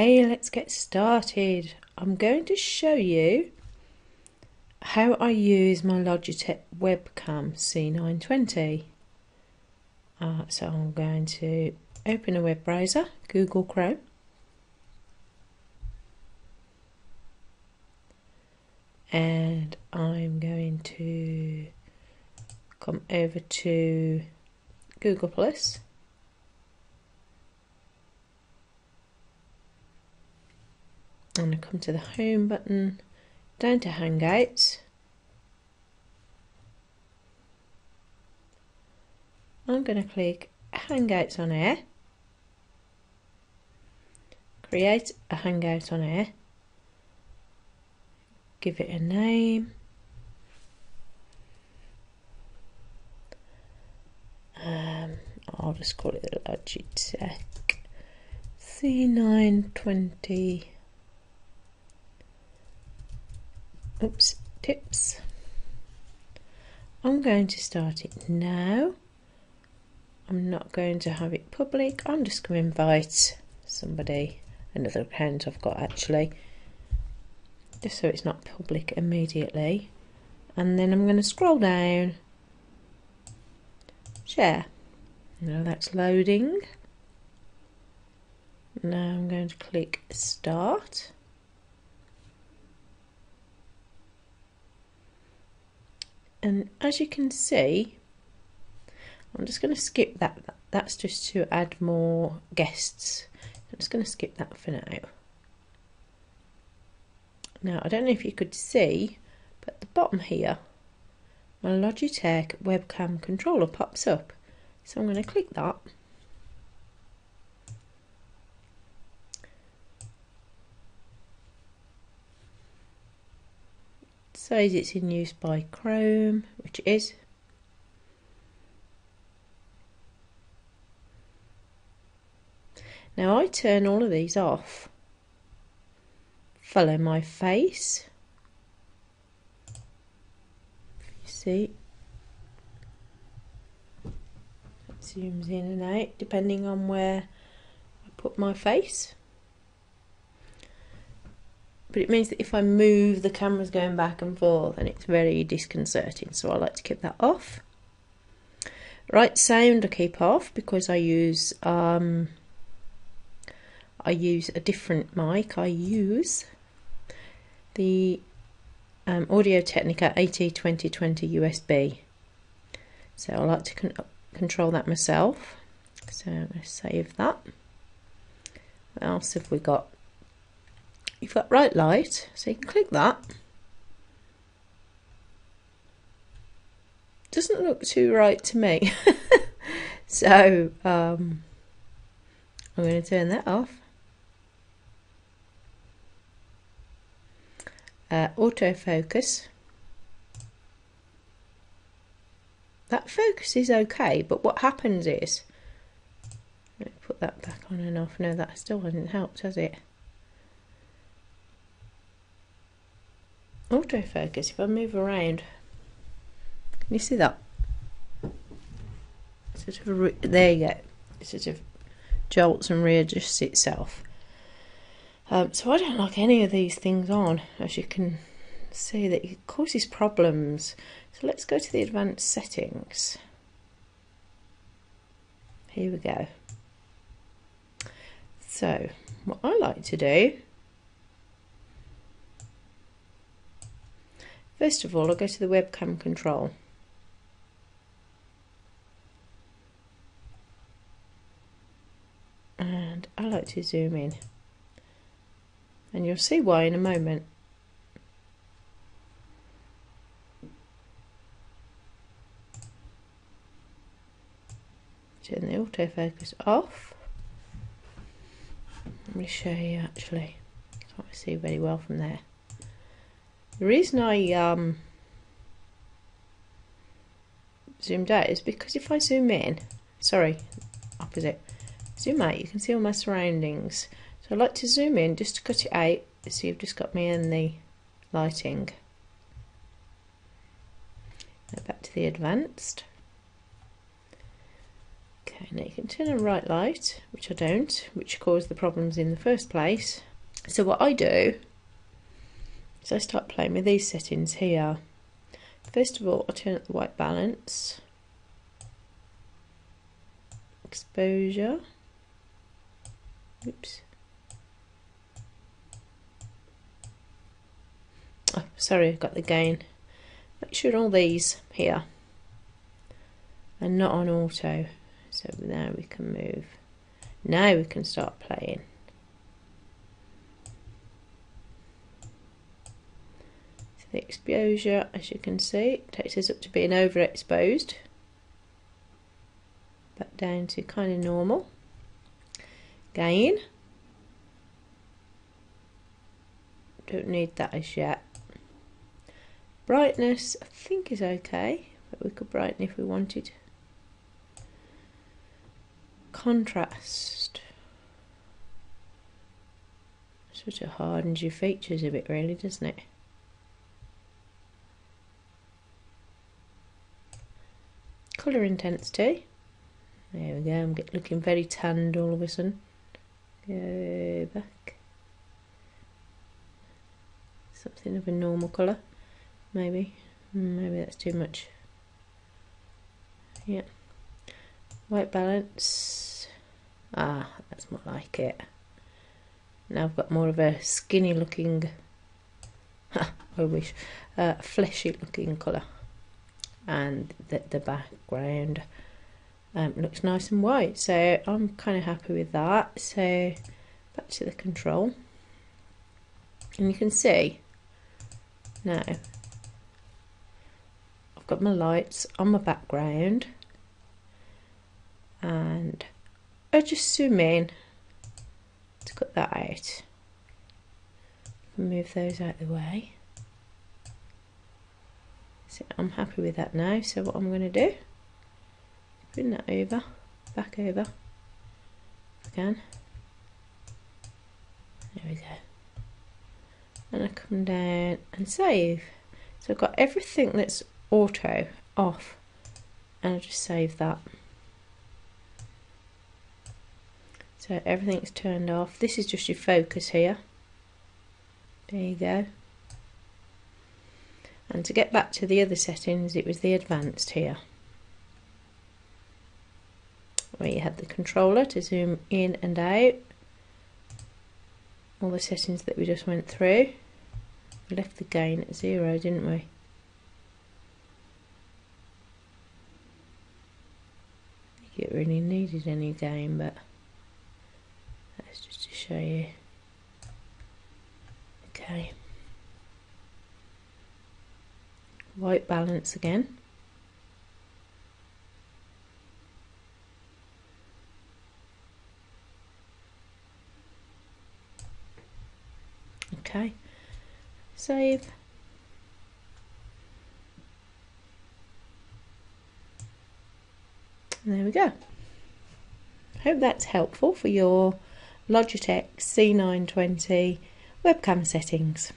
Hey, let's get started. I'm going to show you how I use my Logitech webcam C920. So I'm going to open a web browser, Google Chrome, and I'm going to come over to Google Plus. I'm going to come to the home button, down to Hangouts. I'm going to click Hangouts on Air, create a Hangout on Air, give it a name, I'll just call it the Logitech C920. Oops, tips. I'm going to start it now. I'm not going to have it public. I'm just going to invite somebody, another account I've got actually, just so it's not public immediately. And then I'm going to scroll down, share. Now that's loading. Now I'm going to click start. And as you can see, I'm just going to skip that. That's just to add more guests. I'm just going to skip that for now. Now, I don't know if you could see, but at the bottom here, my Logitech webcam controller pops up. So I'm going to click that. Says it's in use by Chrome, which it is. Now I turn all of these off. Follow my face. You see, it zooms in and out depending on where I put my face. But it means that if I move, the camera's going back and forth and it's very disconcerting, so I like to keep that off. Right, sound I keep off because I use a different mic. I use the Audio Technica AT2020 USB, so I like to control that myself. So I'm going to save that. What else have we got? You've got right light, so you can click that. Doesn't look too right to me. So I'm going to turn that off. Autofocus. That focus is okay, but what happens is, let me put that back on and off. No, that still hasn't helped, has it? Autofocus, if I move around, can you see that? Sort of, there you go, it sort of jolts and readjusts itself. So I don't like any of these things on, as you can see that it causes problems. So let's go to the advanced settings. Here we go. So what I like to do, first of all, I'll go to the webcam control. And I like to zoom in. And you'll see why in a moment. Turn the autofocus off. Let me show you actually. Can't see very well from there. The reason I zoomed out is because if I zoom in, sorry, opposite, zoom out, you can see all my surroundings. So I like to zoom in just to cut it out, so you've just got me in the lighting. Now back to the advanced. Okay, now you can turn on right light, which I don't, which caused the problems in the first place. So what I do is I start playing with these settings here. First of all, I turn up the white balance, exposure, oops, oh sorry, I've got the gain. Make sure all these here are not on auto, so now we can move, now we can start playing. So the exposure, as you can see, takes us up to being overexposed, back down to kind of normal. Gain, don't need that as yet. Brightness I think is okay, but we could brighten if we wanted. Contrast sort of hardens your features a bit really, doesn't it? Colour intensity, there we go, I'm looking very tanned all of a sudden. Go back, something of a normal colour, maybe that's too much. Yeah, white balance. Ah, that's more like it. Now I've got more of a skinny looking, I wish, fleshy looking colour. And the background looks nice and white, so I'm kind of happy with that. So back to the control. And you can see now I've got my lights on my background, and I just zoom in to cut that out. Move those out of the way. So I'm happy with that now. So what I'm going to do, bring that over, back over, if I can. There we go. And I come down and save. So I've got everything that's auto off, and I just save that. So everything's turned off. This is just your focus here. There you go. And to get back to the other settings, it was the advanced here, where you had the controller to zoom in and out. All the settings that we just went through. We left the gain at 0, didn't we? I think it really needed any gain, but that's just to show you. Okay. White balance again. Okay. Save. And there we go. I hope that's helpful for your Logitech C920 webcam settings.